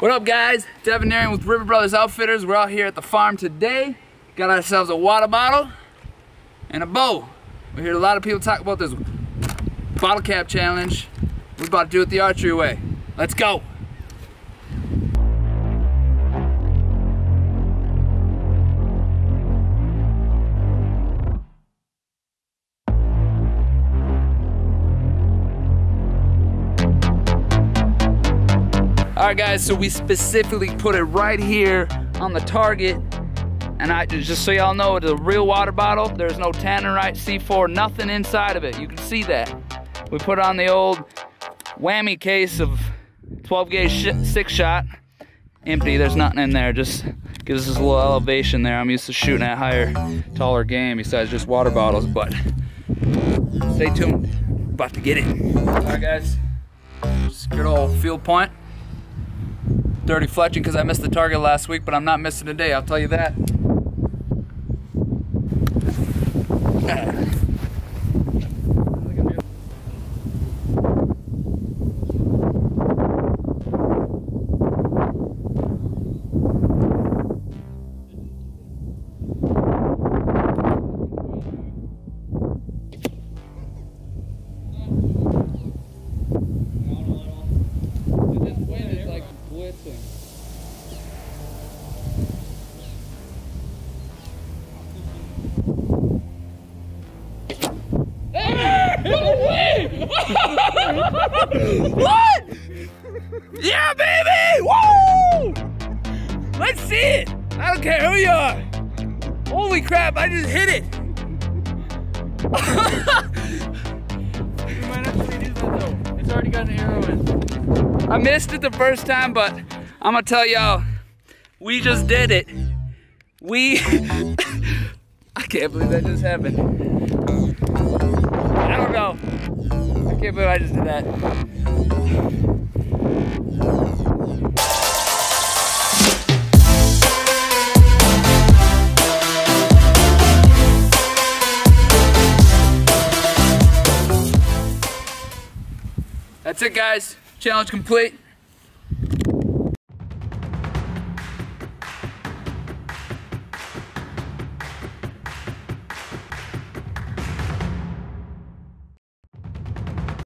What up, guys? Devon with River Brothers Outfitters. We're out here at the farm today. Got ourselves a water bottle and a bow. We hear a lot of people talk about this bottle cap challenge. We're about to do it the archery way. Let's go. Alright guys, so we specifically put it right here on the target, and just so y'all know, it's a real water bottle. There's no Tannerite C4, nothing inside of it. You can see that. We put on the old whammy case of 12 gauge 6-shot. Empty, there's nothing in there, just gives us a little elevation there. I'm used to shooting at higher, taller game besides just water bottles, but stay tuned, about to get it. Alright guys, just good old field point. Dirty fletching because I missed the target last week, but I'm not missing today, I'll tell you that. What? Yeah, baby! Woo! Let's see it! I don't care who you are! Holy crap, I just hit it! You might have to reduce that though. It's already got an arrow in. I missed it the first time, but I'm gonna tell y'all, we just did it. I can't believe that just happened. I don't know. I can't believe I just did that. That's it, guys. Challenge complete.